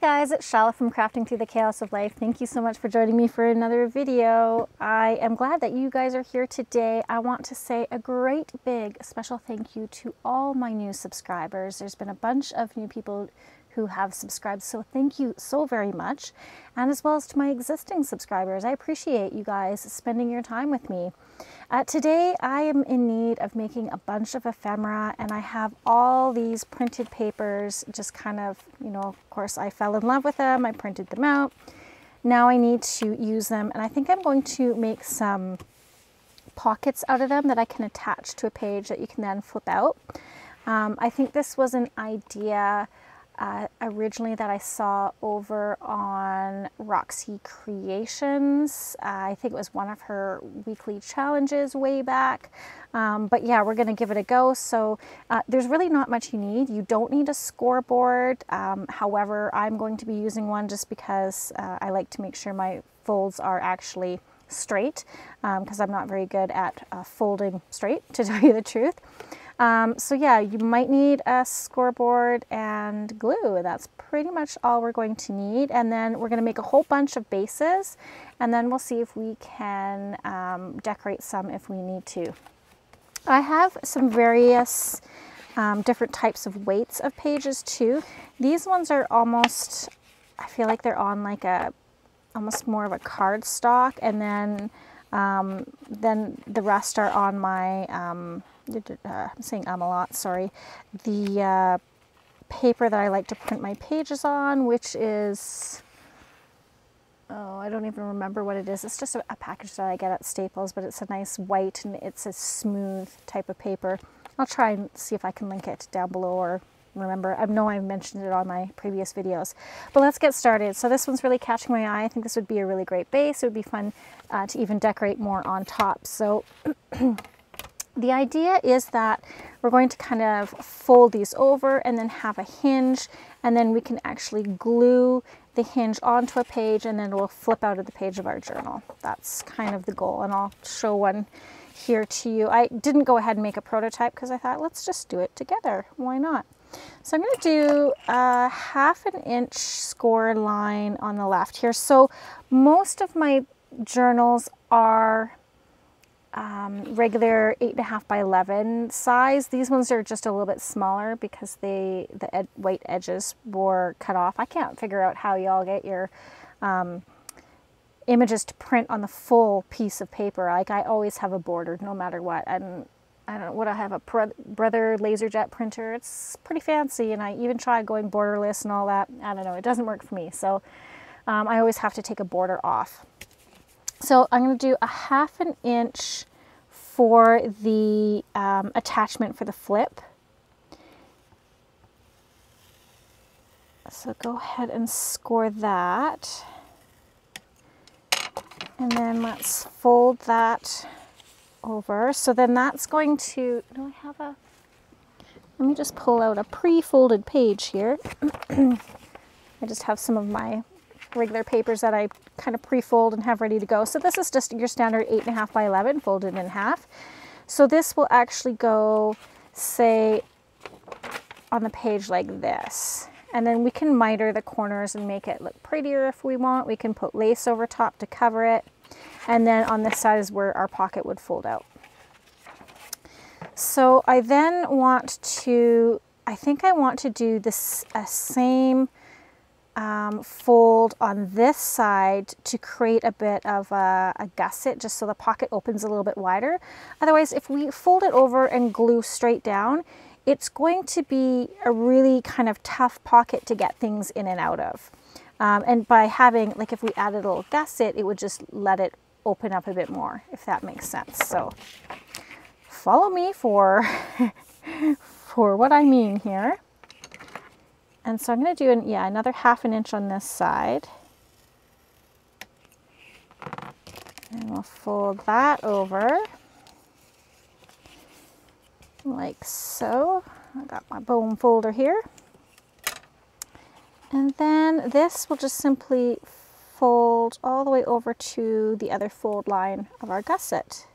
guys, it's Chala from Crafting Through the Chaos of Life. Thank you so much for joining me for another video. I am glad that you guys are here today. I want to say a great big special thank you to all my new subscribers. There's been a bunch of new people who have subscribed, so thank you so very much. And as well as to my existing subscribers, I appreciate you guys spending your time with me. Today I am in need of making a bunch of ephemera, and I have all these printed papers, just kind of, you know, of course I fell in love with them, I printed them out. Now I need to use them, and I think I'm going to make some pockets out of them that I can attach to a page that you can then flip out. I think this was an idea originally that I saw over on Roxy Creations. I think it was one of her weekly challenges way back. But yeah, we're gonna give it a go. So there's really not much you need. You don't need a scoreboard. However, I'm going to be using one just because I like to make sure my folds are actually straight, because I'm not very good at folding straight, to tell you the truth. So yeah, you might need a scoreboard and glue. That's pretty much all we're going to need. And then we're going to make a whole bunch of bases, and then we'll see if we can decorate some if we need to. I have some various different types of weights of pages too. These ones are almost, I feel like they're on like a, almost more of a card stock. And then the rest are on my, I'm saying a lot, sorry, the paper that I like to print my pages on, which is, oh, I don't even remember what it is. It's just a package that I get at Staples, but it's a nice white and it's a smooth type of paper. I'll try and see if I can link it down below or remember. I know I mentioned it on my previous videos, but let's get started. So this one's really catching my eye. I think this would be a really great base. It would be fun to even decorate more on top. So the idea is that we're going to kind of fold these over and then have a hinge, and then we can actually glue the hinge onto a page, and then it will flip out of the page of our journal. That's kind of the goal, and I'll show one here to you. I didn't go ahead and make a prototype because I thought, let's just do it together. Why not? So I'm going to do a half an inch score line on the left here. So most of my journals are regular 8.5 by 11 size. These ones are just a little bit smaller because they, the white edges were cut off. I can't figure out how y'all get your images to print on the full piece of paper. Like, I always have a border no matter what. And I don't know, would I have a Brother LaserJet printer? It's pretty fancy, and I even tried going borderless and all that. I don't know, it doesn't work for me. So I always have to take a border off. So I'm going to do a half an inch for the attachment for the flip. So go ahead and score that. And then let's fold that over. So then that's going to, do I have a, let me just pull out a pre-folded page here. I just have some of my regular papers that I kind of pre-fold and have ready to go. So this is just your standard 8.5 by 11 folded in half. So this will actually go, say, on the page like this. And then we can miter the corners and make it look prettier if we want. We can put lace over top to cover it. And then on this side is where our pocket would fold out. So I then want to, I think I want to do this same fold on this side to create a bit of a gusset, just so the pocket opens a little bit wider. Otherwise, if we fold it over and glue straight down, it's going to be a really kind of tough pocket to get things in and out of. And by having, like, if we added a little gusset, it would just let it open up a bit more, if that makes sense. So follow me for for what I mean here. And so I'm going to do another half an inch on this side, and we'll fold that over like so. I got my bone folder here, and then this will just simply fold all the way over to the other fold line of our gusset.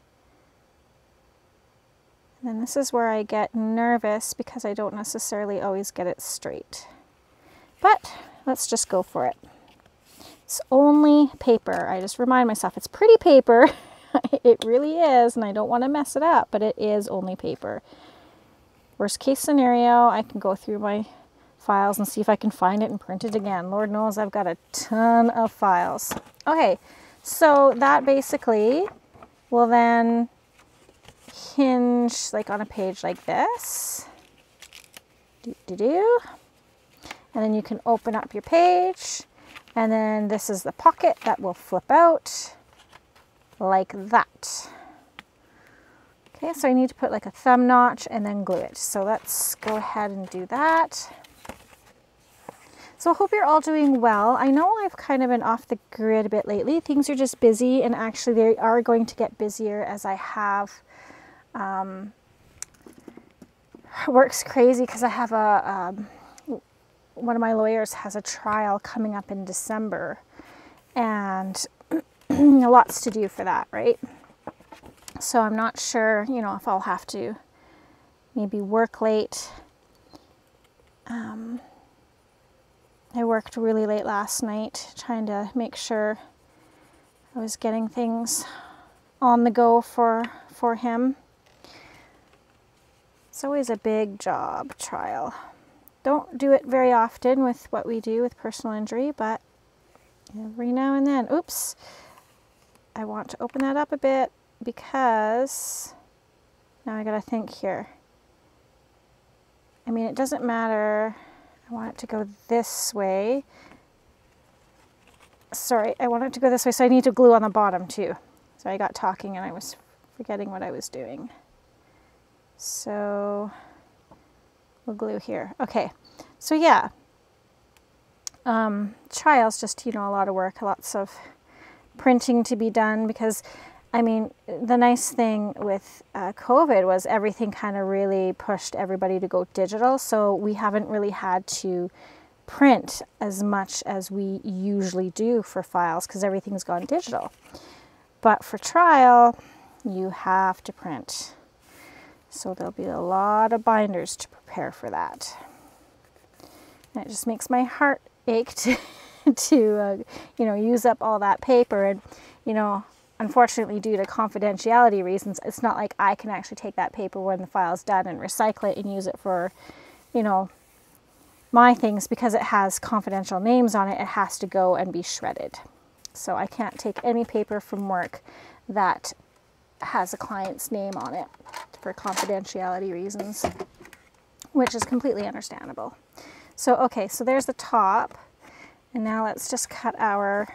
And then this is where I get nervous because I don't necessarily always get it straight. But Let's just go for it. It's only paper. I just remind myself it's pretty paper. It really is, and I don't want to mess it up, but it is only paper. Worst case scenario, I can go through my files and see if I can find it and print it again. Lord knows I've got a ton of files. Okay, so that basically will then hinge like on a page like this. And then you can open up your page, and then this is the pocket that will flip out like that. Okay, so I need to put like a thumb notch and then glue it. So let's go ahead and do that. So I hope you're all doing well. I know I've kind of been off the grid a bit lately. Things are just busy, and actually they are going to get busier as I have work's crazy because I have a one of my lawyers has a trial coming up in December, and lots to do for that, right? So I'm not sure, you know, if I'll have to maybe work late. I worked really late last night trying to make sure I was getting things on the go for him. It's always a big job, trial. Don't do it very often with what we do with personal injury, but every now and then. Oops. I want to open that up a bit because now I gotta think here. I mean, it doesn't matter. I want it to go this way. Sorry, I want it to go this way, so I need to glue on the bottom too. So I got talking and I was forgetting what I was doing. So we'll glue here. Okay, so yeah. Trials, just, you know, a lot of work, lots of printing to be done because, I mean, the nice thing with COVID was everything kind of really pushed everybody to go digital, so we haven't really had to print as much as we usually do for files because everything's gone digital. But for trial, you have to print. So there'll be a lot of binders to prepare for that. And it just makes my heart ache to you know, use up all that paper, and, you know, unfortunately, due to confidentiality reasons, it's not like I can actually take that paper when the file's done and recycle it and use it for, you know, my things, because it has confidential names on it. It has to go and be shredded. So I can't take any paper from work that has a client's name on it for confidentiality reasons, which is completely understandable. So, okay, so there's the top. And now let's just cut our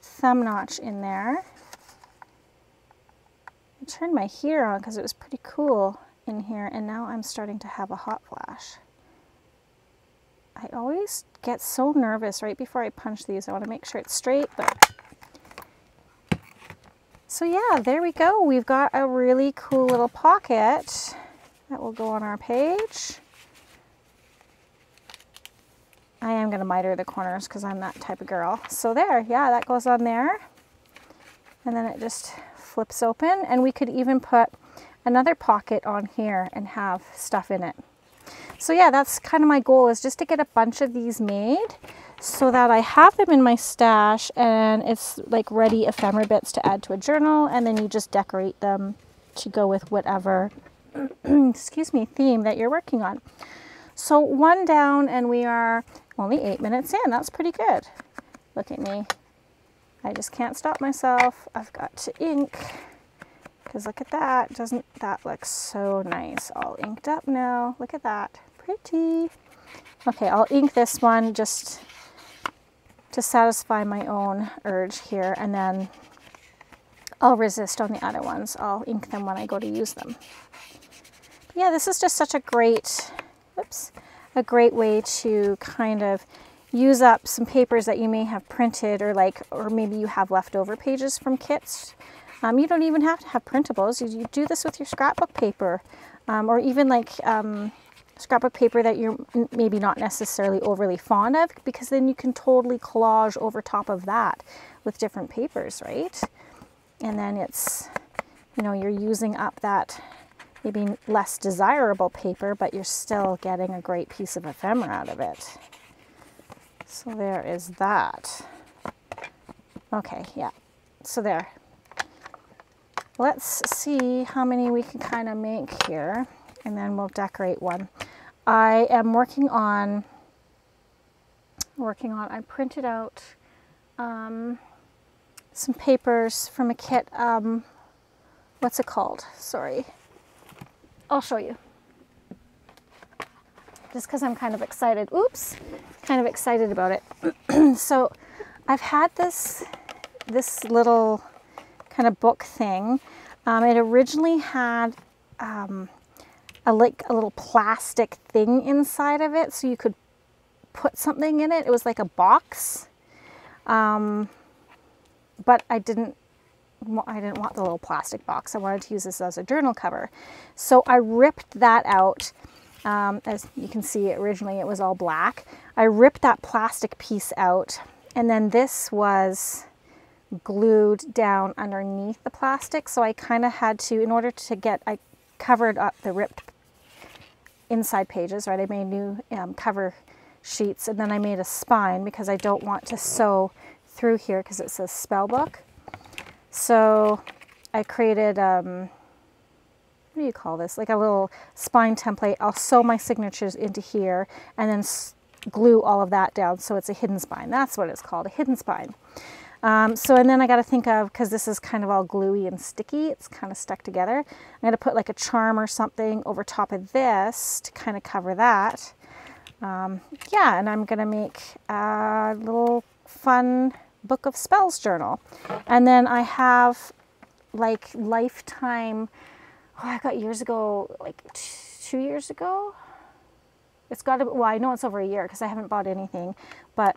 thumb notch in there. Turned my heater on because it was pretty cool in here, and now I'm starting to have a hot flash. I always get so nervous right before I punch these. I want to make sure it's straight, but so yeah, there we go. We've got a really cool little pocket that will go on our page. I am going to miter the corners because I'm that type of girl. So there, yeah, that goes on there, and then it just flips open, and we could even put another pocket on here and have stuff in it. So yeah, that's kind of my goal, is just to get a bunch of these made so that I have them in my stash, and it's like ready ephemera bits to add to a journal, and then you just decorate them to go with whatever excuse me, theme that you're working on. So one down, and we are only 8 minutes in. That's pretty good. Look at me, I just can't stop myself. I've got to ink, because look at that. Doesn't that look so nice? All inked up now. Look at that. Pretty. Okay, I'll ink this one just to satisfy my own urge here, and then I'll resist on the other ones. I'll ink them when I go to use them. But yeah, this is just such a great, oops, a great way to kind of use up some papers that you may have printed, or like, or maybe you have leftover pages from kits. You don't even have to have printables. You do this with your scrapbook paper, or even like scrapbook paper that you're maybe not necessarily overly fond of, because then you can totally collage over top of that with different papers, right? And then it's, you know, you're using up that maybe less desirable paper, but you're still getting a great piece of ephemera out of it. So there is that. Okay, yeah, so there. Let's see how many we can kind of make here, and then we'll decorate one. I am working on, I printed out some papers from a kit. What's it called? Sorry. I'll show you. Just because I'm kind of excited. Oops, kind of excited about it. So I've had this little kind of book thing. It originally had like a little plastic thing inside of it, so you could put something in it. It was like a box, but I didn't want the little plastic box. I wanted to use this as a journal cover, so I ripped that out. As you can see, originally it was all black. I ripped that plastic piece out, and then this was glued down underneath the plastic. So I kind of had to, in order to get, I covered up the ripped inside pages, right? I made new cover sheets, and then I made a spine because I don't want to sew through here because it says spell book. So I created, what do you call this? Like a little spine template. I'll sew my signatures into here and then glue all of that down. So it's a hidden spine. That's what it's called, a hidden spine. So, and then I got to think of, because this is kind of all gluey and sticky, it's kind of stuck together. I'm going to put like a charm or something over top of this to kind of cover that. Yeah, and I'm going to make a little fun book of spells journal. And then I have like lifetime, oh, I got years ago, like 2 years ago. It's got to be, well, I know it's over a year because I haven't bought anything, but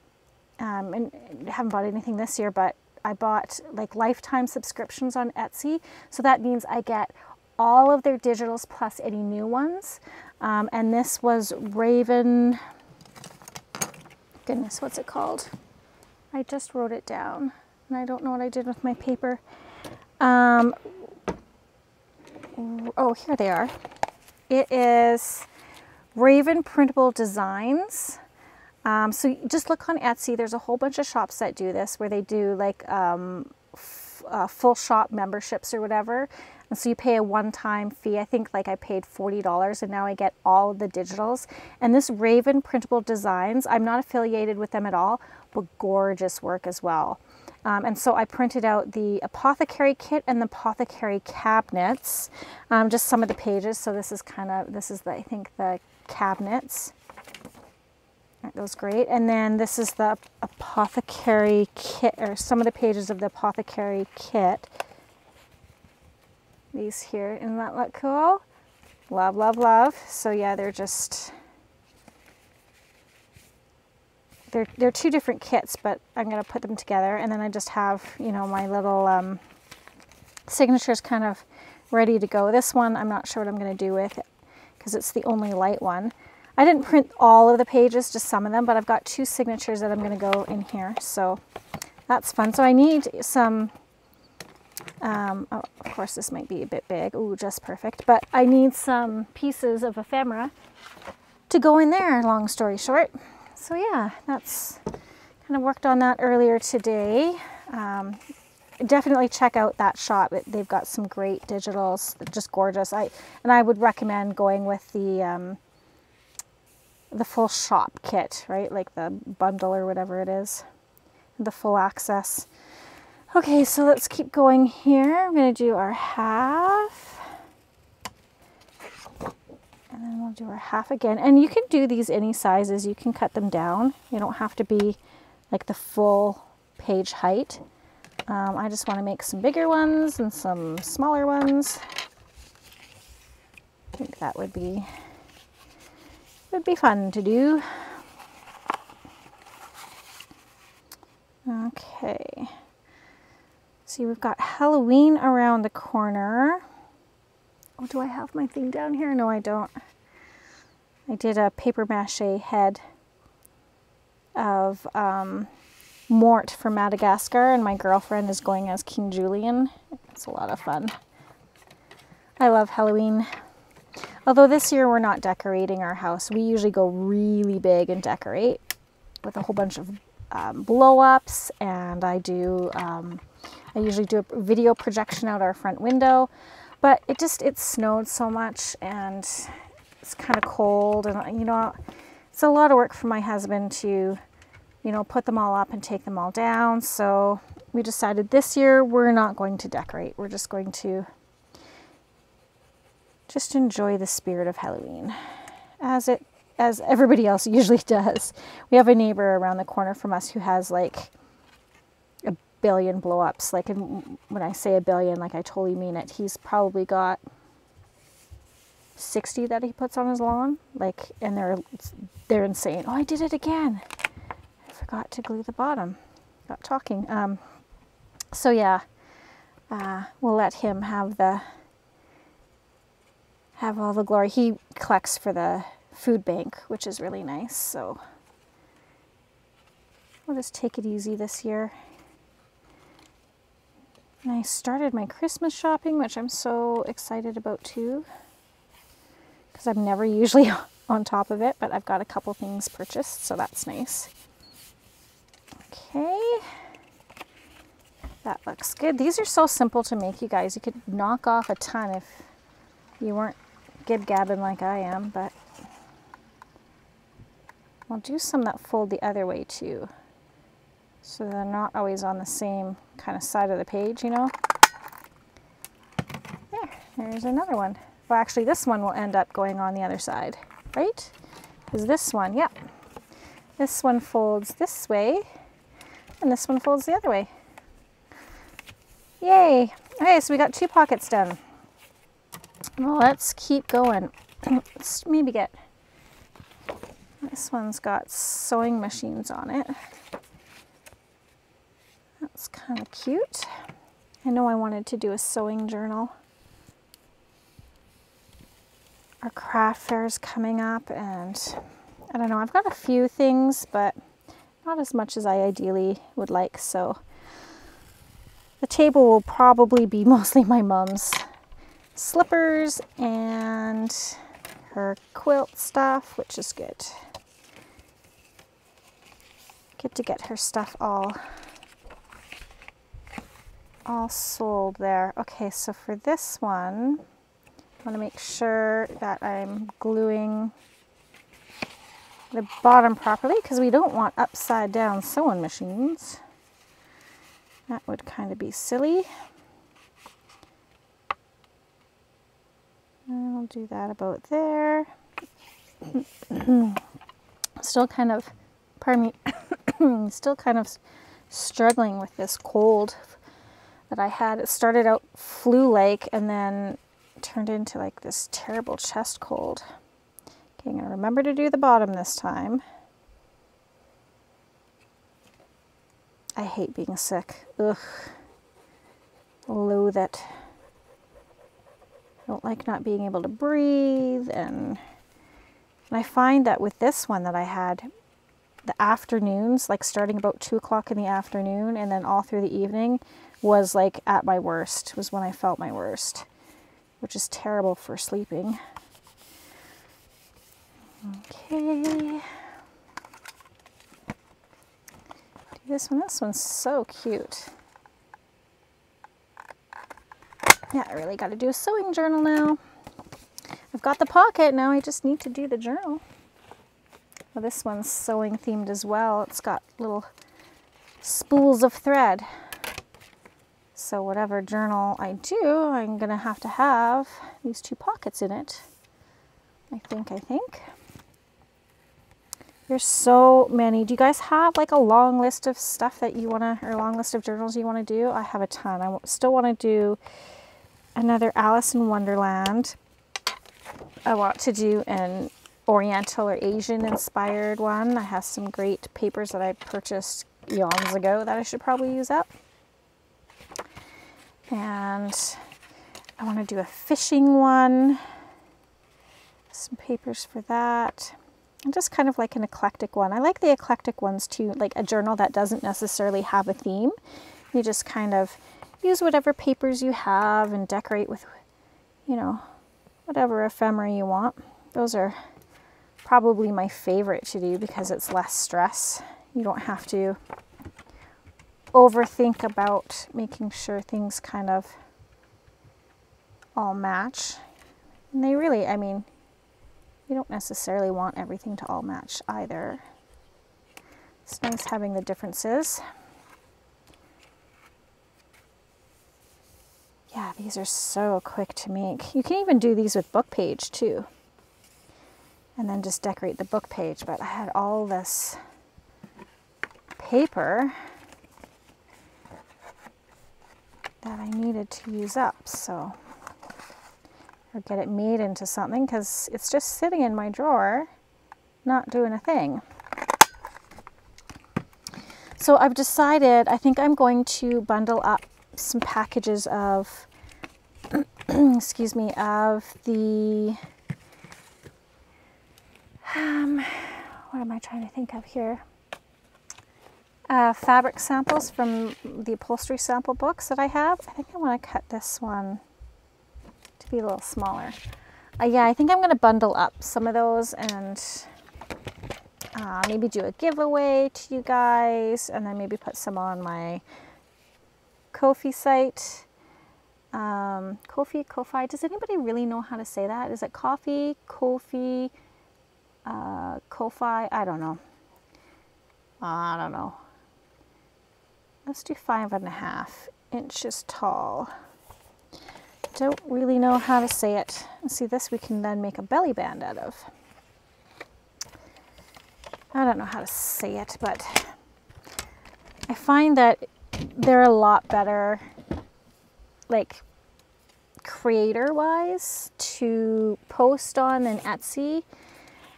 and haven't bought anything this year, but I bought like lifetime subscriptions on Etsy. So that means I get all of their digitals plus any new ones. And this was Raven, goodness, what's it called? I just wrote it down and I don't know what I did with my paper. Oh, here they are. It is Raven Printable Designs. So just look on Etsy. There's a whole bunch of shops that do this, where they do like full shop memberships or whatever. And so you pay a one-time fee. I think like I paid $40 and now I get all of the digitals. And this Raven Printable Designs, I'm not affiliated with them at all, but gorgeous work as well. And so I printed out the apothecary kit and the apothecary cabinets, just some of the pages. So this is kind of, this is the, I think the cabinets. That goes great. And then this is the apothecary kit, or some of the pages of the apothecary kit. These here. Isn't that look cool? Love, love, love. So yeah, they're just, they're two different kits, but I'm going to put them together. And then I just have, you know, my little signatures kind of ready to go. This one, I'm not sure what I'm going to do with it because it's the only light one. I didn't print all of the pages, just some of them, but I've got two signatures that I'm going to go in here. So that's fun. So I need some, oh, of course this might be a bit big. Ooh, just perfect. But I need some pieces of ephemera to go in there, long story short. So yeah, that's kind of worked on that earlier today. Definitely check out that shop. They've got some great digitals, just gorgeous. And I would recommend going with the full shop kit, right? Like the bundle or whatever it is, the full access. Okay, so let's keep going here. I'm going to do our half, and then we'll do our half again. And you can do these any sizes. You can cut them down. You don't have to be like the full page height. I just want to make some bigger ones and some smaller ones. I think that would be fun to do. Okay. See, we've got Halloween around the corner. Oh, do I have my thing down here? No, I don't. I did a paper mache head of Mort from Madagascar, and my girlfriend is going as King Julian. It's a lot of fun. I love Halloween. Although this year we're not decorating our house. We usually go really big and decorate. with a whole bunch of blow-ups, and I do I usually do a video projection out our front window, but it just, it snowed so much and it's kind of cold, and you know, it's a lot of work for my husband to, you know, put them all up and take them all down. So we decided this year we're not going to decorate, we're just going to just enjoy the spirit of Halloween as everybody else usually does. We have a neighbor around the corner from us who has like a billion blow-ups. Like, and when I say a billion, like I totally mean it. He's probably got 60 that he puts on his lawn. Like, and they're insane. Oh, I did it again. I forgot to glue the bottom. Got talking. So yeah, we'll let him have the, have all the glory. He collects for the food bank, which is really nice, so we'll just take it easy this year. And I started my Christmas shopping, which I'm so excited about too, because I'm never usually on top of it, but I've got a couple things purchased, so that's nice. Okay, that looks good. These are so simple to make, you guys. You could knock off a ton if you weren't gib-gabbing like I am, but we'll do some that fold the other way too, so they're not always on the same kind of side of the page, you know. There, there's another one. Well, actually this one will end up going on the other side, right? Because this one, yeah, this one folds this way and this one folds the other way. Yay! Okay, so we got two pockets done. Well, let's keep going. Let's maybe get... this one's got sewing machines on it. That's kind of cute. I know I wanted to do a sewing journal. Our craft fair's coming up, and I don't know, I've got a few things, but not as much as I ideally would like, so the table will probably be mostly my mom's slippers and her quilt stuff, which is good. Get to get her stuff all sold there. Okay, so for this one, I want to make sure that I'm gluing the bottom properly, because we don't want upside down sewing machines. That would kind of be silly. I'll do that about there. Still kind of, pardon me, still kind of struggling with this cold that I had. It started out flu-like and then turned into like this terrible chest cold. Okay, I'm going to remember to do the bottom this time. I hate being sick. Ugh. Loathe it. Don't like not being able to breathe, and I find that with this one that I had, the afternoons, like starting about 2 o'clock in the afternoon and then all through the evening, was like at my worst, was when I felt my worst, which is terrible for sleeping. Okay, do this one. This one's so cute. Yeah, I really got to do a sewing journal now. I've got the pocket now, I just need to do the journal. Well, this one's sewing themed as well. It's got little spools of thread. So whatever journal I do, I'm gonna have to have these two pockets in it, I think. There's so many. Do you guys have like a long list of stuff that you wanna, or a long list of journals you wanna do? I have a ton. I still wanna do another Alice in Wonderland. I want to do an Oriental or Asian inspired one. I have some great papers that I purchased eons ago that I should probably use up. And I want to do a fishing one. Some papers for that. And just kind of like an eclectic one. I like the eclectic ones too, like a journal that doesn't necessarily have a theme. You just kind of use whatever papers you have and decorate with, you know, whatever ephemera you want. Those are probably my favorite to do because it's less stress. You don't have to overthink about making sure things kind of all match. And they really, I mean, you don't necessarily want everything to all match either. It's nice having the differences. Yeah, these are so quick to make. You can even do these with book page too. And then just decorate the book page. But I had all this paper that I needed to use up, so, or get it made into something, because it's just sitting in my drawer, not doing a thing. So I've decided, I think I'm going to bundle up some packages of, excuse me, of the, what am I trying to think of here? Fabric samples from the upholstery sample books that I have. I think I want to cut this one to be a little smaller. Yeah, I think I'm going to bundle up some of those and maybe do a giveaway to you guys, and then maybe put some on my Kofi site. Kofi. Does anybody really know how to say that? Is it Kofi? Kofi? Kofi? I don't know. Let's do 5.5 inches tall. Don't really know how to say it. See, this we can then make a belly band out of. I don't know how to say it, but I find that they're a lot better, like, creator-wise, to post on than Etsy.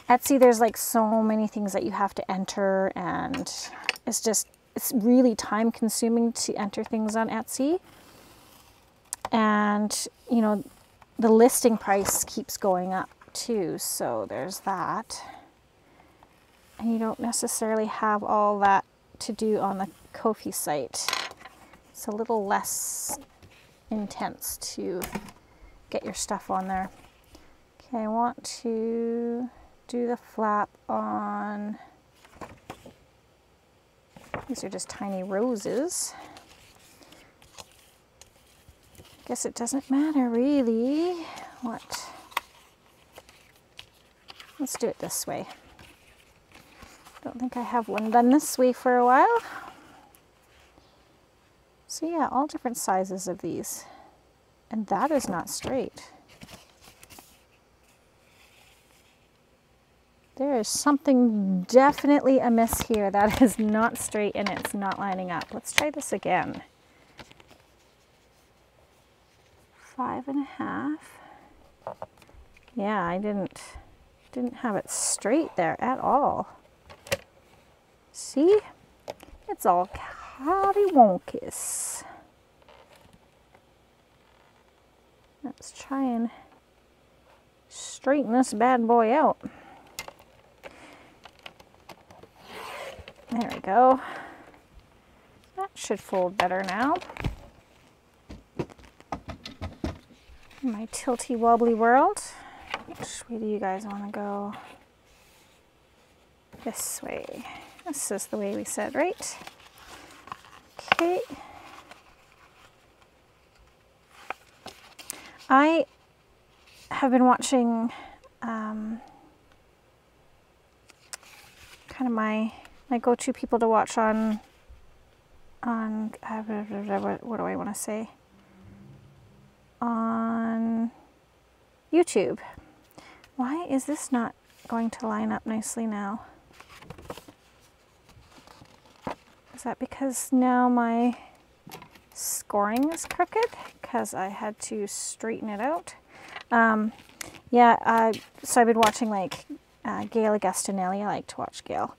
Etsy, there's like so many things that you have to enter, and it's just, it's really time consuming to enter things on Etsy. And, you know, the listing price keeps going up too. So there's that. And you don't necessarily have all that to do on the Kofi site. It's a little less intense to get your stuff on there. Okay, I want to do the flap on, these are just tiny roses. I guess it doesn't matter really what. Let's do it this way. Don't think I have one done this way for a while. So yeah, all different sizes of these. And that is not straight. There is something definitely amiss here that is not straight and it's not lining up. Let's try this again. 5.5. Yeah, I didn't have it straight there at all. See? It's all catty-wonkies. Let's try and straighten this bad boy out. There we go. That should fold better now. My tilty wobbly world. Which way do you guys want to go? This way. This is the way we said, right? Okay. I have been watching kind of my go-to people to watch on what do I want to say, on YouTube. Why is this not going to line up nicely now? Is that because now my scoring is crooked? Because I had to straighten it out. Yeah, so I've been watching like Gayle Agostinelli. I like to watch Gayle.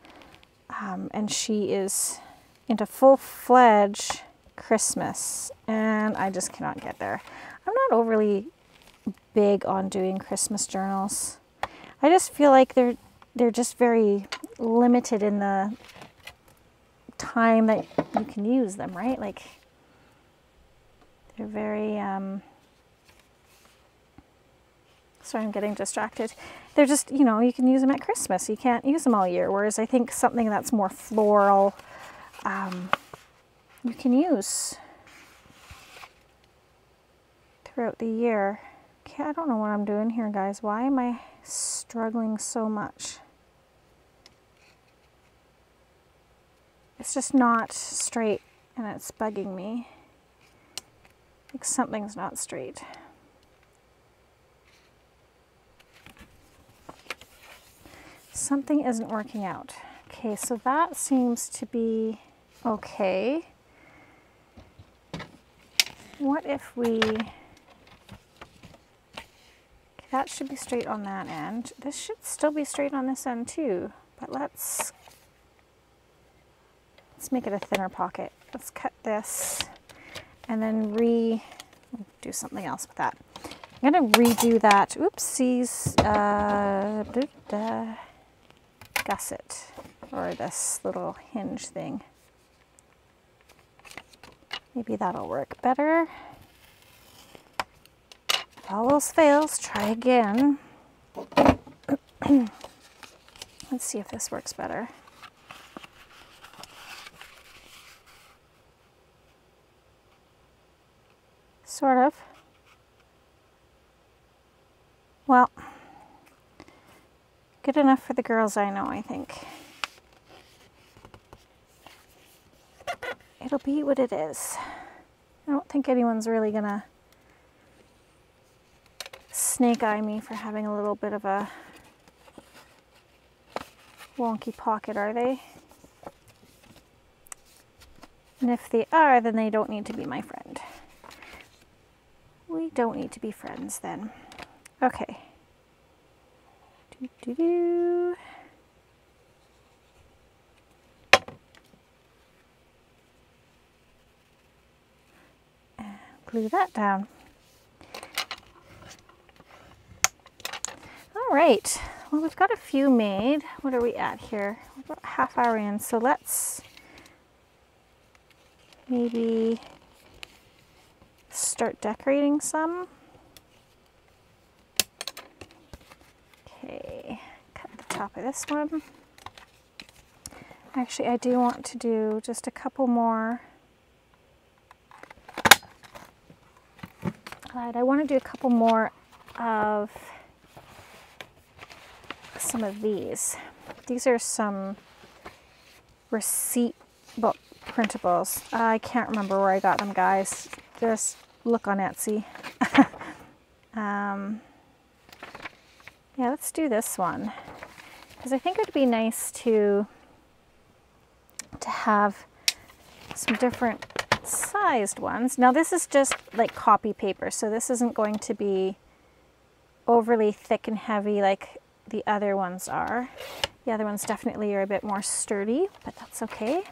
And she is into full-fledged Christmas, and I just cannot get there. I'm not overly big on doing Christmas journals. I just feel like they're just very limited in the time that you can use them, right? Like, they're very, sorry, I'm getting distracted. they're just, you know, you can use them at Christmas. You can't use them all year. Whereas I think something that's more floral, you can use throughout the year. Okay, I don't know what I'm doing here, guys. Why am I struggling so much? It's just not straight and it's bugging me. Like something's not straight. Something isn't working out. Okay, so that seems to be okay. What if we... Okay, that should be straight on that end. This should still be straight on this end too, but let's make it a thinner pocket. Let's cut this and then do something else with that. I'm gonna redo that, oopsies, gusset, or this little hinge thing. Maybe that'll work better. If all else fails, try again. Let's see if this works better. Sort of. Well, good enough for the girls I know, I think. It'll be what it is. I don't think anyone's really gonna snake eye me for having a little bit of a wonky pocket, are they? And if they are, then they don't need to be my friend. We don't need to be friends then. Okay. Doo-doo-doo. Glue that down. All right. Well, we've got a few made. What are we at here? We're about half hour in, so let's maybe start decorating some. Okay, cut the top of this one. Actually, I do want to do just a couple more. I want to do a couple more of some of these. These are some receipt book printables. I can't remember where I got them, guys. Just look on Etsy. Yeah, let's do this one, because I think it would be nice to have some different sized ones. Now this is just like copy paper, so this isn't going to be overly thick and heavy like the other ones are. The other ones definitely are a bit more sturdy, but that's okay.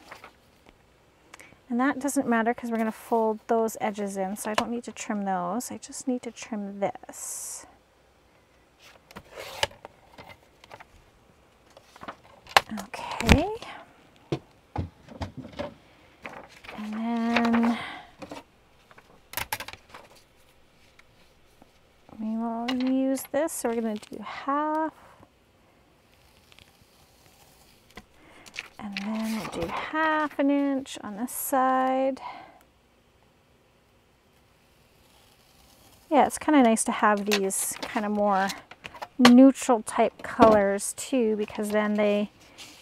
And that doesn't matter because we're going to fold those edges in, so I don't need to trim those. I just need to trim this. Okay. And then we will use this, so we're going to do half. And then we'll do half an inch on this side. Yeah, it's kind of nice to have these kind of more neutral type colors too, because then they,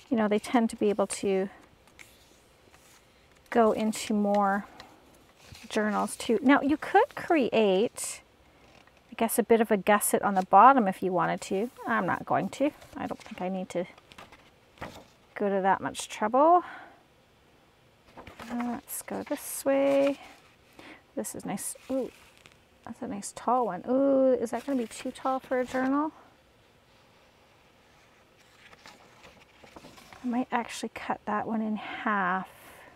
you know, they tend to be able to go into more journals too. Now you could create, I guess, a bit of a gusset on the bottom if you wanted to. I'm not going to. I don't think I need to go to that much trouble. Let's go this way. This is nice. Ooh, that's a nice tall one. Ooh, is that going to be too tall for a journal? I might actually cut that one in half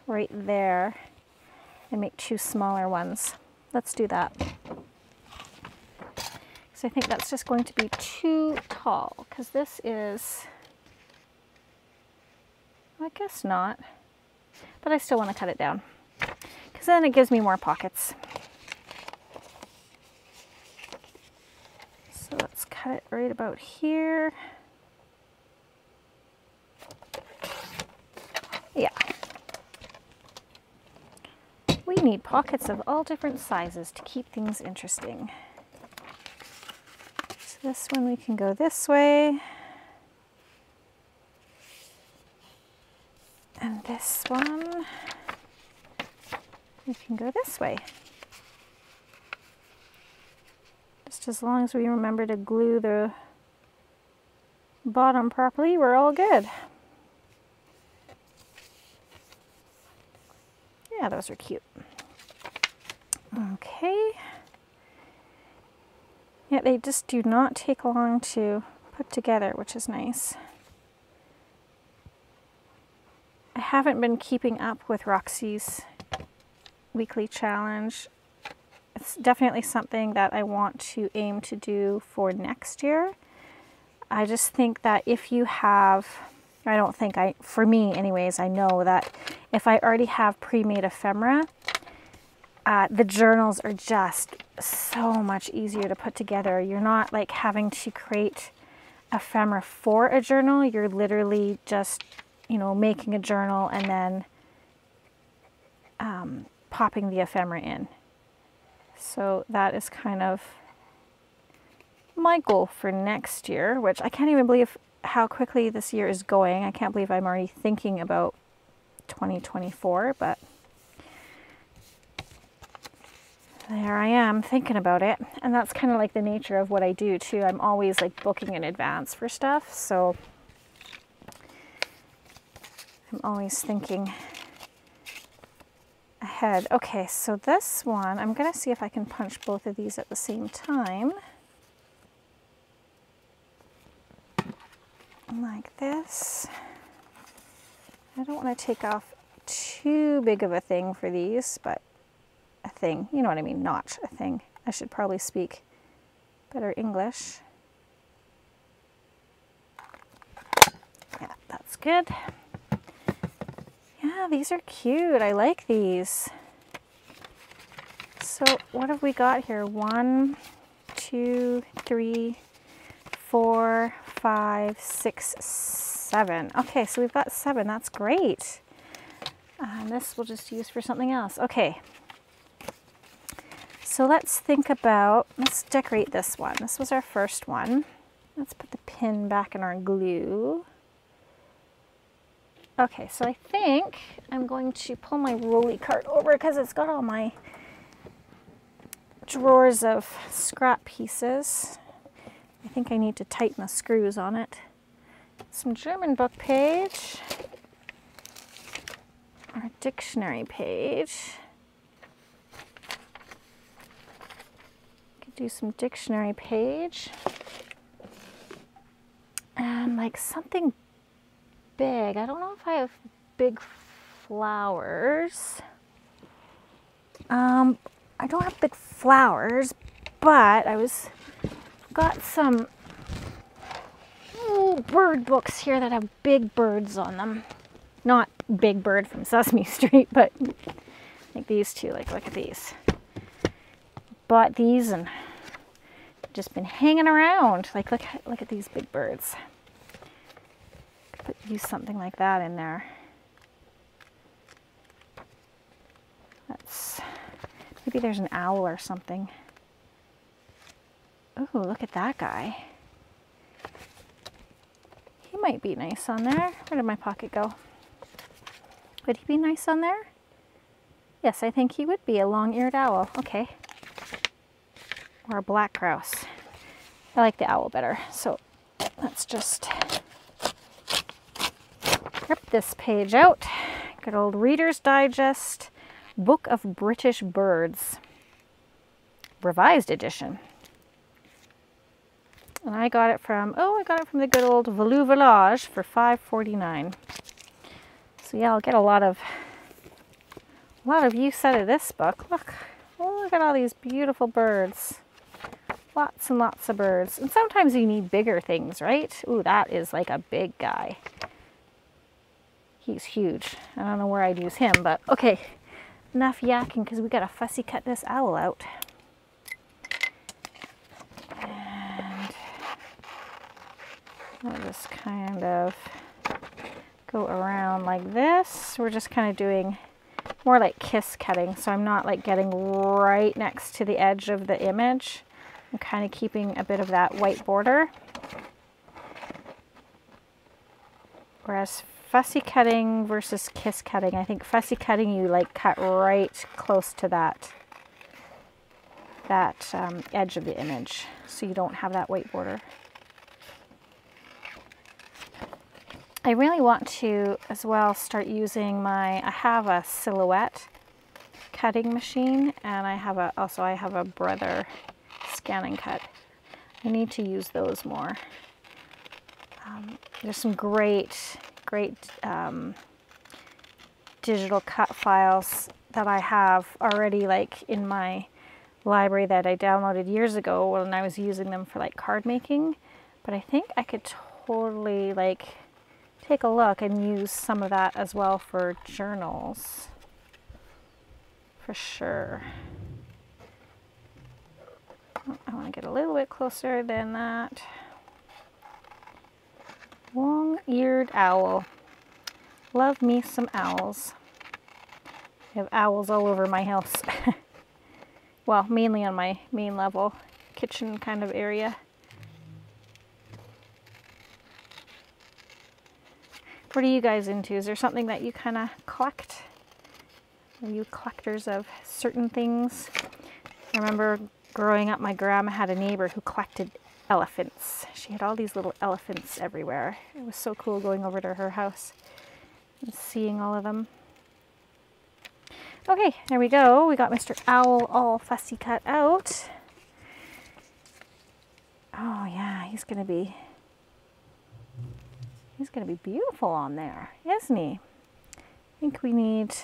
right there and make two smaller ones. Let's do that. So I think that's just going to be too tall, because this is... I guess not, but I still want to cut it down because then it gives me more pockets. So let's cut right about here. Yeah. We need pockets of all different sizes to keep things interesting. So this one we can go this way. And this one we can go this way. Just as long as we remember to glue the bottom properly, we're all good. Yeah, those are cute. Okay. Yeah, they just do not take long to put together, which is nice. I haven't been keeping up with Roxy's weekly challenge. It's definitely something that I want to aim to do for next year. I just think that if you have, for me anyways, I know that if I already have pre-made ephemera, the journals are just so much easier to put together. You're not like having to create ephemera for a journal. You're literally just, you know, making a journal and then popping the ephemera in. So that is kind of my goal for next year, which I can't even believe how quickly this year is going. I can't believe I'm already thinking about 2024, but there I am thinking about it. And that's kind of like the nature of what I do too. I'm always like booking in advance for stuff. So I'm always thinking ahead. Okay, so this one, I'm gonna see if I can punch both of these at the same time. Like this. I don't want to take off too big of a thing for these, but a thing, you know what I mean, not a thing. I should probably speak better English. Yeah, that's good. Yeah, these are cute. I like these. So what have we got here? 1, 2, 3, 4, 5, 6, 7. Okay, so we've got 7. That's great. This we'll just use for something else. Okay. So let's think about, let's decorate this one. This was our first one. Let's put the pin back in our glue. Okay, so I think I'm going to pull my rolly cart over because it's got all my drawers of scrap pieces. I think I need to tighten the screws on it. Some German book page. Our dictionary page. Could do some dictionary page. And like something big. I don't know if I have big flowers. I don't have big flowers, but I got some bird books here that have big birds on them. Not Big Bird from Sesame Street, but like these two. Like look at these. Bought these and just been hanging around. Like look at these big birds. Use something like that in there. That's, maybe there's an owl or something. Oh, look at that guy. He might be nice on there. Where did my pocket go? Would he be nice on there? Yes, I think he would be a long-eared owl. Okay. Or a black grouse. I like the owl better. So let's just rip this page out. Good old Reader's Digest, Book of British Birds, revised edition. And I got it from, oh, I got it from the good old Velours Village for $5.49. So yeah, I'll get a lot of use out of this book. Look at all these beautiful birds. Lots and lots of birds. And sometimes you need bigger things, right? Ooh, that is like a big guy. He's huge. I don't know where I'd use him, but okay. Enough yakking because we gotta fussy cut this owl out. And We'll just kind of go around like this. We're just kind of doing more like kiss cutting, so I'm not like getting right next to the edge of the image. I'm kind of keeping a bit of that white border. Whereas fussy cutting versus kiss cutting, I think fussy cutting you like cut right close to that edge of the image, so you don't have that white border. I really want to as well start using my, I have a silhouette cutting machine, and I have also a Brother scan and cut. I need to use those more. There's some great digital cut files that I have already like in my library that I downloaded years ago when I was using them for like card making, but I think I could totally like take a look and use some of that as well for journals, for sure. I want to get a little bit closer than that. Long-eared owl. Love me some owls. I have owls all over my house. Well, mainly on my main level, kitchen kind of area. What are you guys into? Is there something that you kind of collect? Are you collectors of certain things? I remember growing up, my grandma had a neighbor who collected elephants. She had all these little elephants everywhere. It was so cool going over to her house and seeing all of them. Okay, there we go. We got Mr. Owl all fussy cut out. Oh yeah, he's going to be beautiful on there, isn't he? I think we need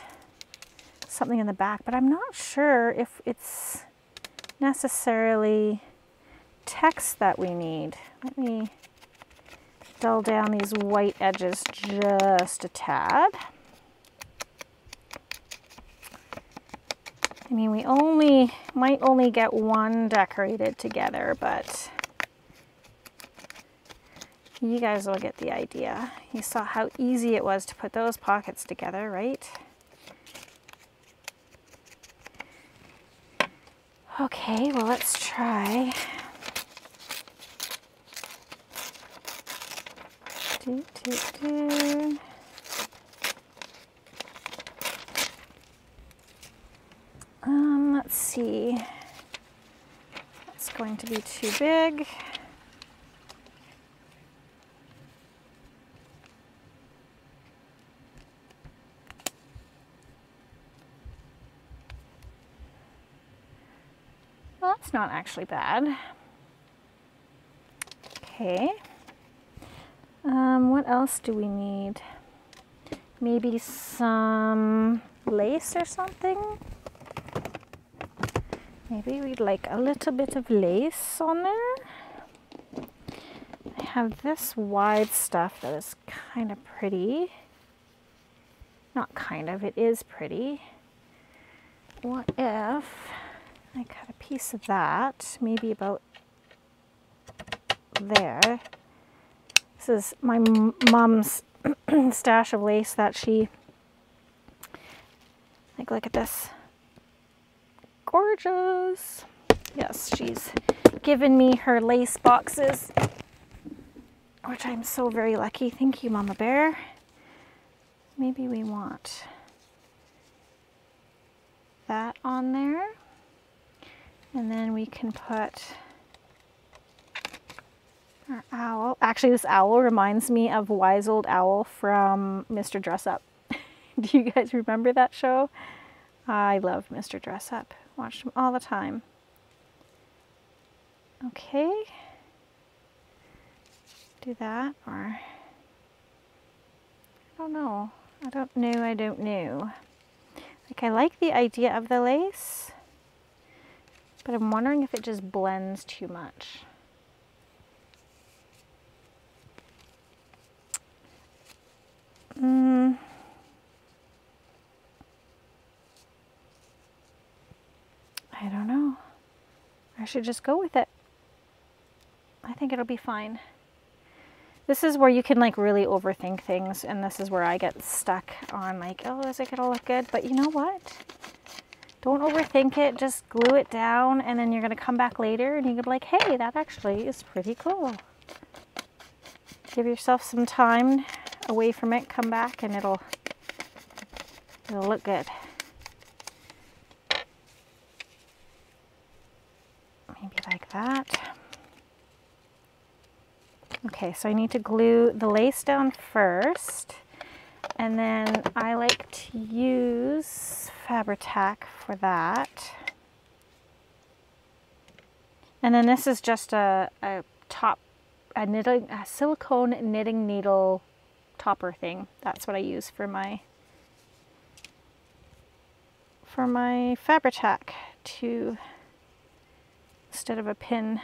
something in the back, but I'm not sure if it's necessarily text that we need. Let me dull down these white edges just a tad. I mean, we might only get one decorated together, but you guys will get the idea. You saw how easy it was to put those pockets together, right? Okay, well, let's try. Let's see. That's going to be too big. Not actually bad. Okay. What else do we need? Maybe some lace or something? Maybe we'd like a little bit of lace on there. I have this wide stuff that is kind of pretty. Not kind of, it is pretty. What if I cut a piece of that, maybe about there. This is my mom's stash of lace that she, like, look at this. Gorgeous. Yes, she's given me her lace boxes, which I'm so very lucky. Thank you, Mama Bear. Maybe we want that on there. And then we can put our owl. Actually, this owl reminds me of Wise Old Owl from Mr. Dress Up. Do you guys remember that show? I loved Mr. Dress Up. Watched him all the time. Okay. Do that, or I don't know. I don't know. Like, I like the idea of the lace, but I'm wondering if it just blends too much. I don't know. I should just go with it. I think it'll be fine. This is where you can like really overthink things, and this is where I get stuck on like, oh, is it gonna look good? But you know what? Don't overthink it, just glue it down, and then you're gonna come back later and you're gonna be like, hey, that actually is pretty cool. Give yourself some time away from it, come back, and it'll look good. Maybe like that. Okay, so I need to glue the lace down first, and then I like to use Fabri-Tac for that. And then this is just a silicone knitting needle topper thing. That's what I use for my Fabri-Tac to, instead of a pin.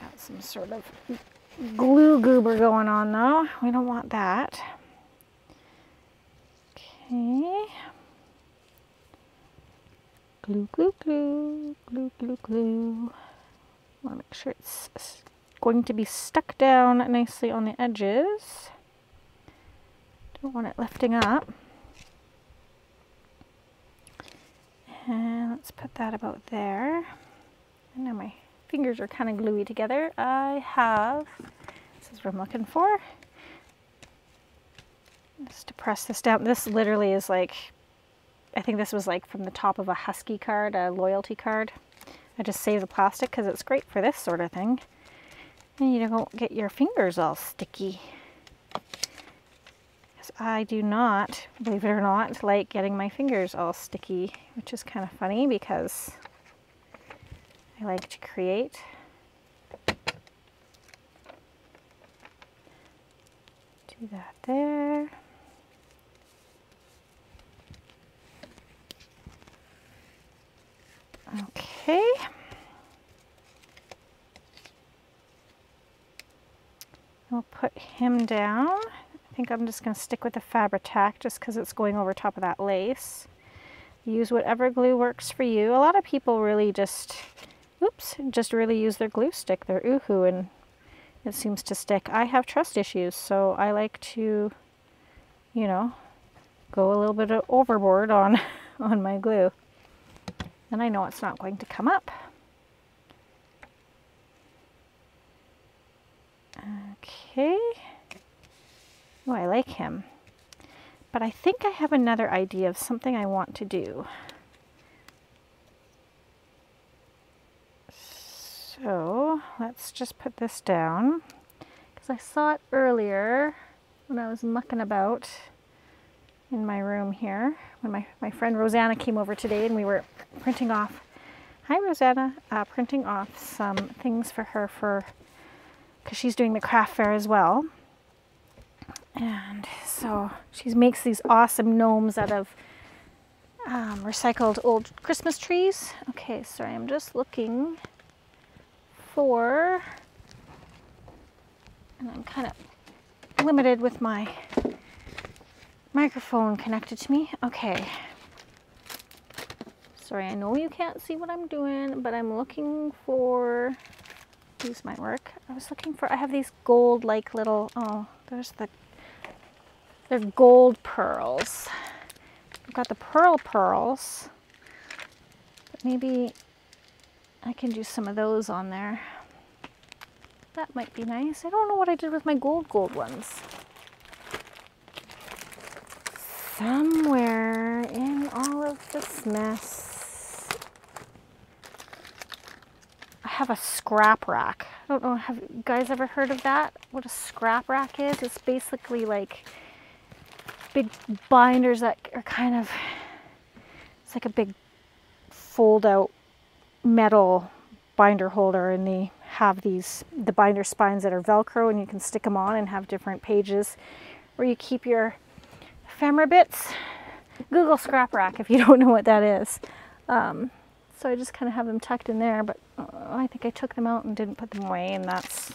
Got some sort of glue goober going on though. We don't want that. Okay. Glue, glue, glue, glue, glue, glue. I want to make sure it's going to be stuck down nicely on the edges. Don't want it lifting up. And let's put that about there. And now my fingers are kind of gluey together. I have, this is what I'm looking for. Just to press this down. This literally is like, I think this was like from the top of a Husky card, a loyalty card. I just save the plastic because it's great for this sort of thing. And you don't get your fingers all sticky. Because I do not, believe it or not, like getting my fingers all sticky, which is kind of funny because I like to create. Do that there. Okay. We'll put him down. I think I'm just going to stick with the Fabri-Tac just because it's going over top of that lace. Use whatever glue works for you. A lot of people really just really use their glue stick, their UHU, and it seems to stick. I have trust issues, so I like to, you know, go a little bit overboard on my glue. And I know it's not going to come up. Okay. Oh, I like him. But I think I have another idea of something I want to do. So let's just put this down, because I saw it earlier when I was mucking about in my room here, when my friend Rosanna came over today and we were printing off, hi Rosanna, printing off some things for her because she's doing the craft fair as well. And so she makes these awesome gnomes out of recycled old Christmas trees. Okay, sorry, I'm just looking for, and I'm kind of limited with my microphone connected to me. Okay. Sorry, I know you can't see what I'm doing, but I'm looking for, these might work. I was looking for, I have these gold like little, oh, there's the, they're gold pearls. I've got the pearl pearls. But maybe I can do some of those on there. That might be nice. I don't know what I did with my gold ones. Somewhere in all of this mess, I have a scrap rack. I don't know, have you guys ever heard of that? What a scrap rack is? It's basically like big binders that are kind of, it's like a big fold out metal binder holder, and they have these, the binder spines that are Velcro, and you can stick them on and have different pages where you keep your ephemera bits. Google scrap rack if you don't know what that is. So I just kind of have them tucked in there, but I think I took them out and didn't put them away, and that's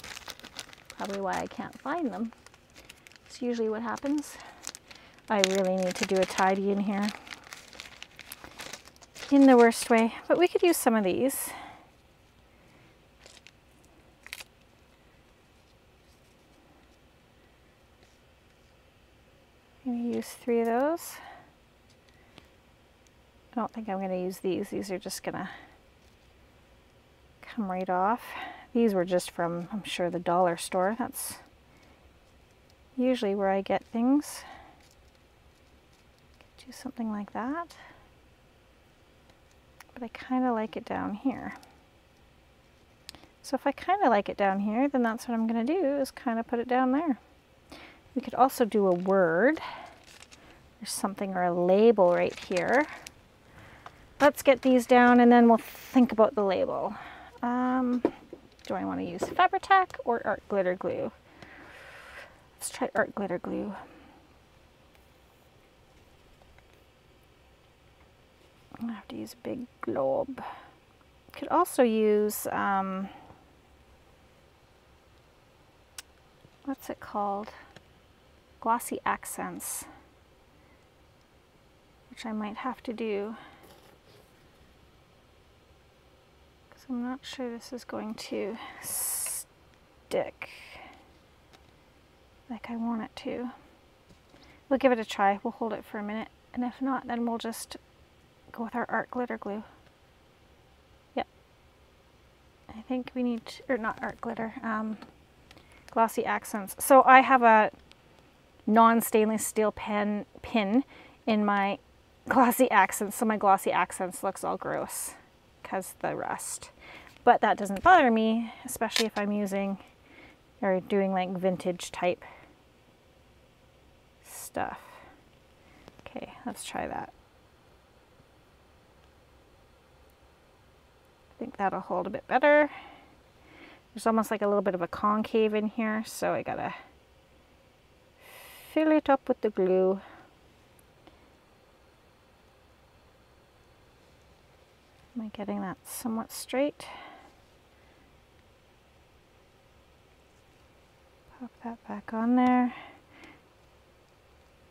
probably why I can't find them. It's usually what happens. I really need to do a tidy in here in the worst way, but we could use some of these. I'm going to use 3 of those. I don't think I'm going to use these. These are just going to come right off. These were just from, I'm sure, the dollar store. That's usually where I get things. Could do something like that. But I kind of like it down here. So if I kind of like it down here, then that's what I'm going to do, is kind of put it down there. We could also do a word. There's something, or a label right here. Let's get these down and then we'll think about the label. Do I want to use Fabri-Tac or art glitter glue? Let's try art glitter glue. I'm going to have to use a big globe. Could also use, what's it called? Glossy accents, which I might have to do. I'm not sure this is going to stick like I want it to. We'll give it a try. We'll hold it for a minute, and if not, then we'll just go with our art glitter glue. Yep. I think we need, or not art glitter, glossy accents. So I have a non-stainless steel pin in my glossy accents, so my glossy accents looks all gross because the rust, but that doesn't bother me, especially if I'm using or doing like vintage type stuff. Okay, let's try that. I think that'll hold a bit better. There's almost like a little bit of a concave in here, so I gotta fill it up with the glue. Am I getting that somewhat straight? Pop that back on there.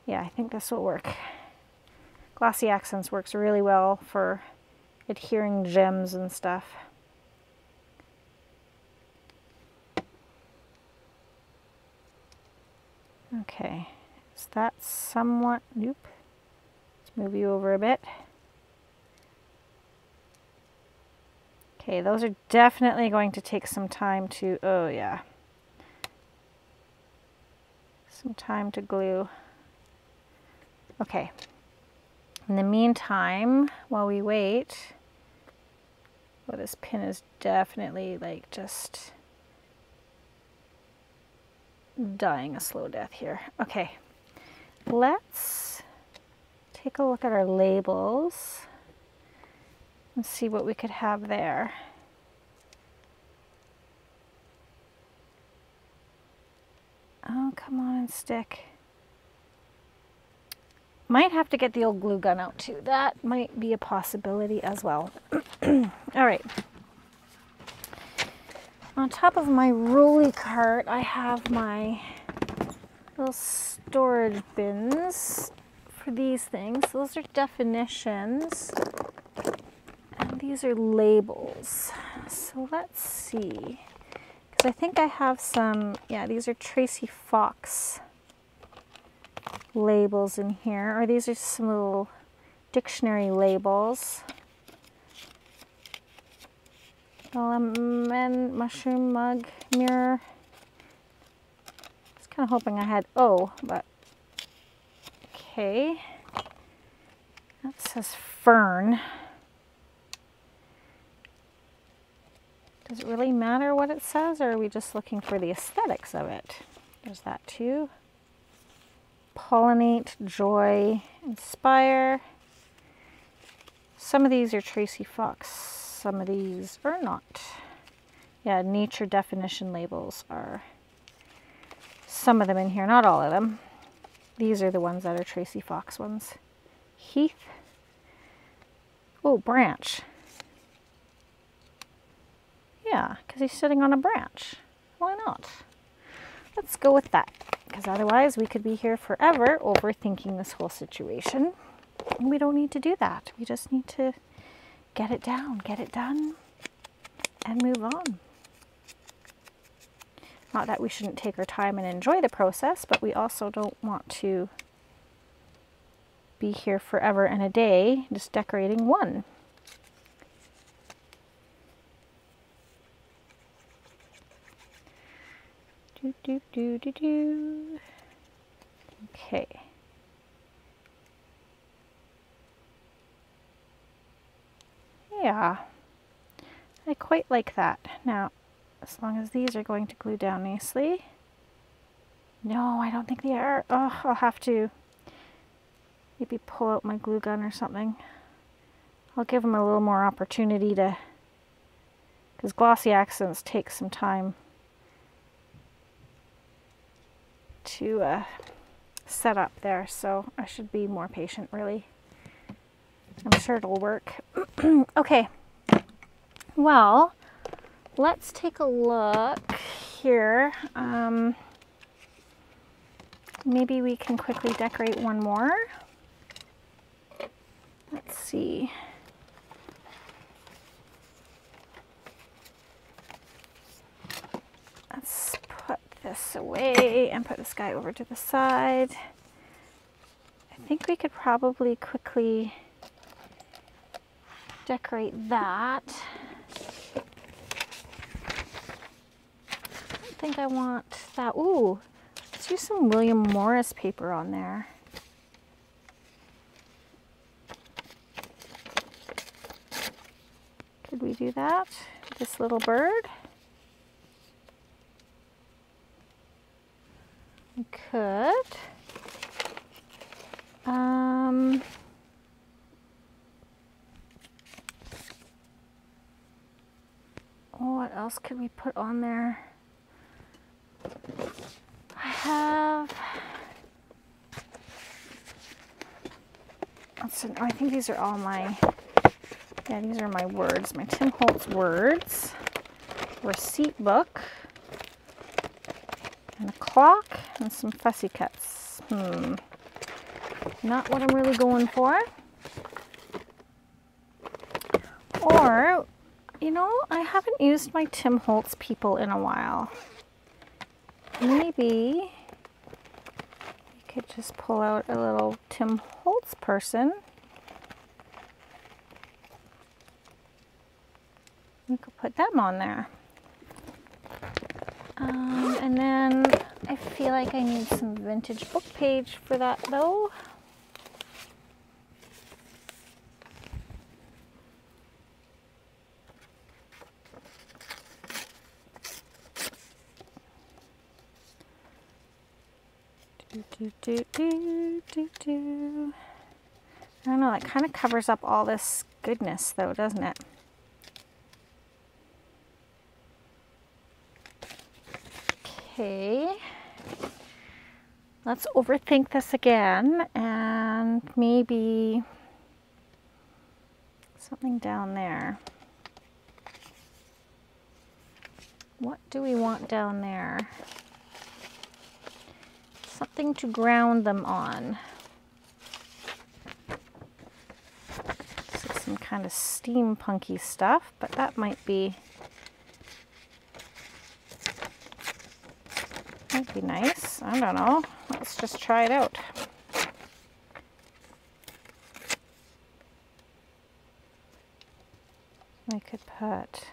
Yeah, I think this will work. Glossy accents works really well for adhering gems and stuff. Okay, is that somewhat, nope. Let's move you over a bit. Okay, those are definitely going to take some time to, oh yeah, some time to glue. Okay, in the meantime, while we wait, well, this pin is definitely like just dying a slow death here. Okay, let's take a look at our labels. Let's see what we could have there. Oh, come on and stick. Might have to get the old glue gun out too. That might be a possibility as well. All right. On top of my rolly cart, I have my little storage bins for these things. Those are definitions. These are labels, so let's see, because I think I have some, yeah, these are Tracy Fox labels in here, or these are some little dictionary labels. Lemon, mushroom, mug, mirror. I was kind of hoping I had O, but okay. That says fern. Does it really matter what it says, or are we just looking for the aesthetics of it? There's that too. Pollinate, joy, inspire. Some of these are Tracy Fox, some of these are not. Yeah, nature definition labels are some of them in here, not all of them. These are the ones that are Tracy Fox ones. Heath. Oh, branch. Yeah, because he's sitting on a branch. Why not? Let's go with that, because otherwise we could be here forever overthinking this whole situation. And we don't need to do that. We just need to get it down, get it done, and move on. Not that we shouldn't take our time and enjoy the process, but we also don't want to be here forever and a day just decorating one. Okay. Yeah, I quite like that. Now, as long as these are going to glue down nicely. No, I don't think they are. Oh, I'll have to maybe pull out my glue gun or something. I'll give them a little more opportunity to, because glossy accents take some time to set up there, so I should be more patient, really. I'm sure it'll work. Okay, well, let's take a look here. Maybe we can quickly decorate one more. Let's see. Let's put this away and put this guy over to the side. I think we could probably quickly decorate that. I don't think I want that. Ooh, let's use some William Morris paper on there. Could we do that? This little bird? We could. What else could we put on there? I have, I think these are all my, yeah, these are my words, my Tim Holtz words, receipt book, and a clock, and some fussy cuts. Not what I'm really going for. Or, you know, I haven't used my Tim Holtz people in a while. Maybe we could just pull out a little Tim Holtz person. We could put them on there. And then I feel like I need some vintage book page for that though. I don't know, that kind of covers up all this goodness though, doesn't it? Okay, let's overthink this again and maybe something down there. What do we want down there? Something to ground them on. This is some kind of steampunky stuff, but that might be nice. I don't know. Let's just try it out. I could put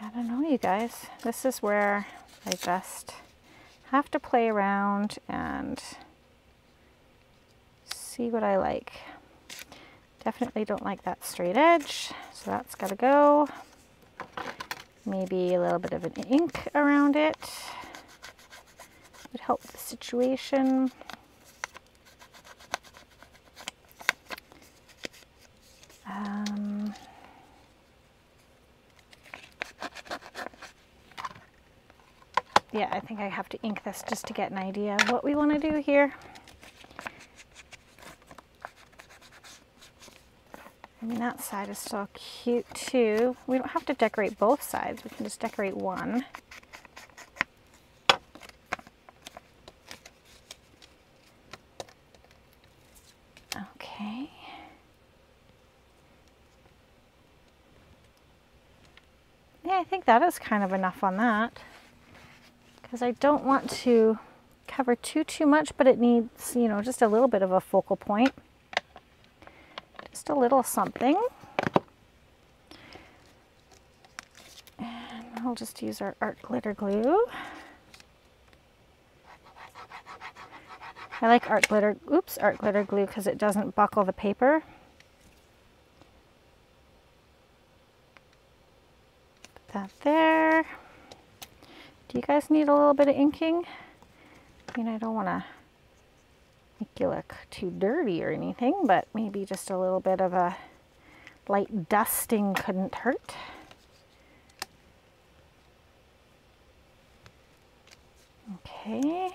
I don't know, you guys, this is where I just have to play around and see what I like. Definitely don't like that straight edge, so that's gotta go. Maybe a little bit of an ink around it would help the situation. Yeah, I think I have to ink this just to get an idea of what we want to do here. I mean, that side is still cute too. We don't have to decorate both sides. We can just decorate one. Okay. I Yeah, I think that is kind of enough on that, because I don't want to cover too much, but it needs, you know, just a little bit of a focal point, just a little something. And I'll just use our art glitter glue. I like art glitter glue because it doesn't buckle the paper. Put that there. Do you guys need a little bit of inking? I mean, I don't want to make you look too dirty or anything, but maybe just a little bit of a light dusting couldn't hurt. Okay.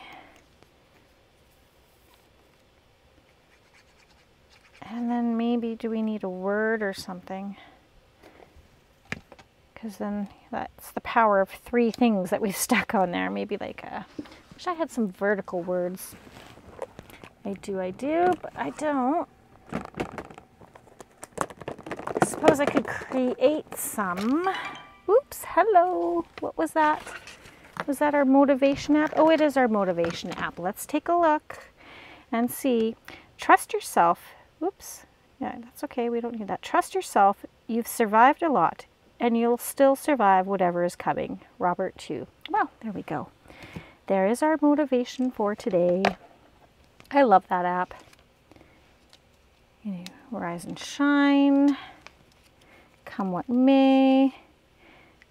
And then maybe, do we need a word or something? Because then that's the power of three things that we've stuck on there. Maybe like a, I wish I had some vertical words. I do, but I don't. I suppose I could create some. Oops, hello. What was that? Was that our motivation app? Oh, it is our motivation app. Let's take a look and see. Trust yourself. Oops, yeah, that's okay, we don't need that. Trust yourself, you've survived a lot, and you'll still survive whatever is coming. Robert 2. Well, there we go. There is our motivation for today. I love that app. You know, rise and shine, come what may,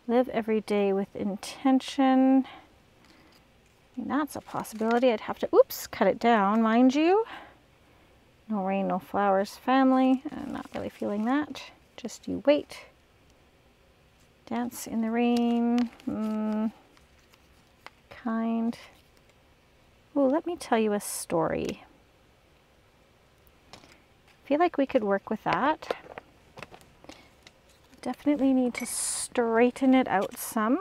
live every day with intention. And that's a possibility. I'd have to, oops, cut it down, mind you. No rain, no flowers, family. I'm not really feeling that. Just you wait. Dance in the rain. Kind. Oh, let me tell you a story. I feel like we could work with that. Definitely need to straighten it out some,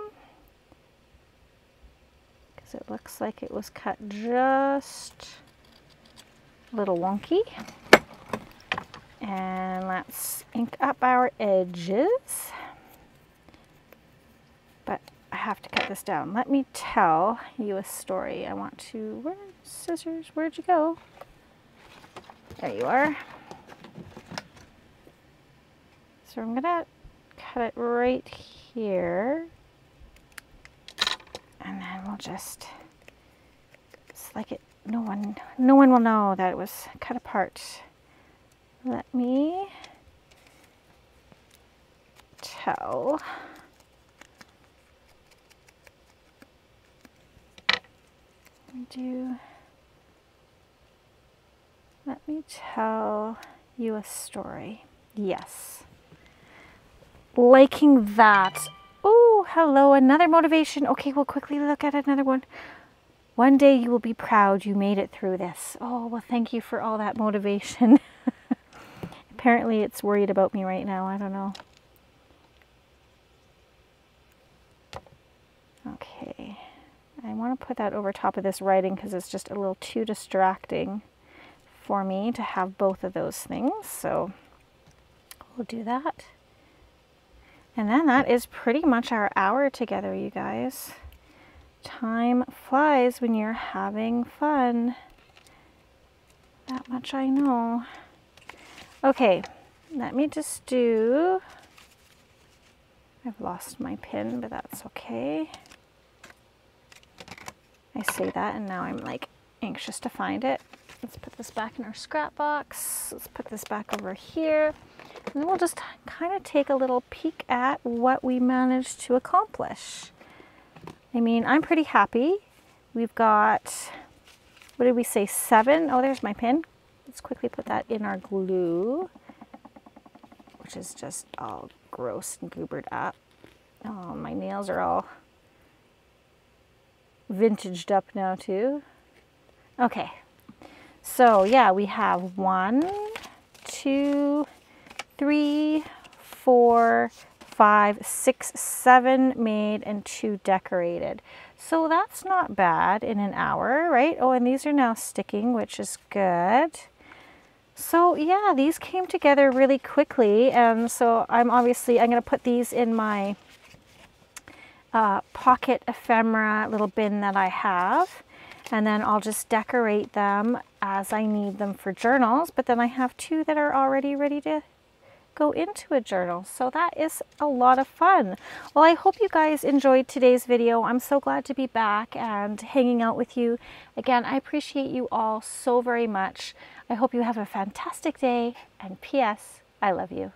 because it looks like it was cut just a little wonky. And let's ink up our edges, but I have to cut this down. Let me tell you a story. I want to, where, scissors, where'd you go? There you are. So I'm gonna cut it right here, and then we'll just, it's like it, no one will know that it was cut apart. Let me tell let me tell you a story. Yes. Liking that. Oh, hello, another motivation. Okay, we'll quickly look at another one. One day you will be proud you made it through this. Oh, well, thank you for all that motivation. Apparently it's worried about me right now. I don't know. Okay. I want to put that over top of this writing because it's just a little too distracting for me to have both of those things. So we'll do that. And then that is pretty much our hour together, you guys. Time flies when you're having fun. That much I know. Okay, let me just do, I've lost my pin, but that's okay. I say that and now I'm like anxious to find it. Let's put this back in our scrap box. Let's put this back over here. And then we'll just kind of take a little peek at what we managed to accomplish. I mean, I'm pretty happy. We've got, what did we say, 7? Oh, there's my pin. Let's quickly put that in our glue, which is just all gross and goobered up. Oh, my nails are all vintaged up now too. Okay, so yeah, we have 1, 2, 3, 4, 5, 6, 7 made and 2 decorated. So that's not bad in an hour, right? Oh, and these are now sticking, which is good. So yeah, these came together really quickly. And so I'm obviously, I'm going to put these in my pocket ephemera little bin that I have, and then I'll just decorate them as I need them for journals. But then I have two that are already ready to go into a journal, so that is a lot of fun. Well, I hope you guys enjoyed today's video. I'm so glad to be back and hanging out with you again. I appreciate you all so very much. I hope you have a fantastic day, and P.S. I love you.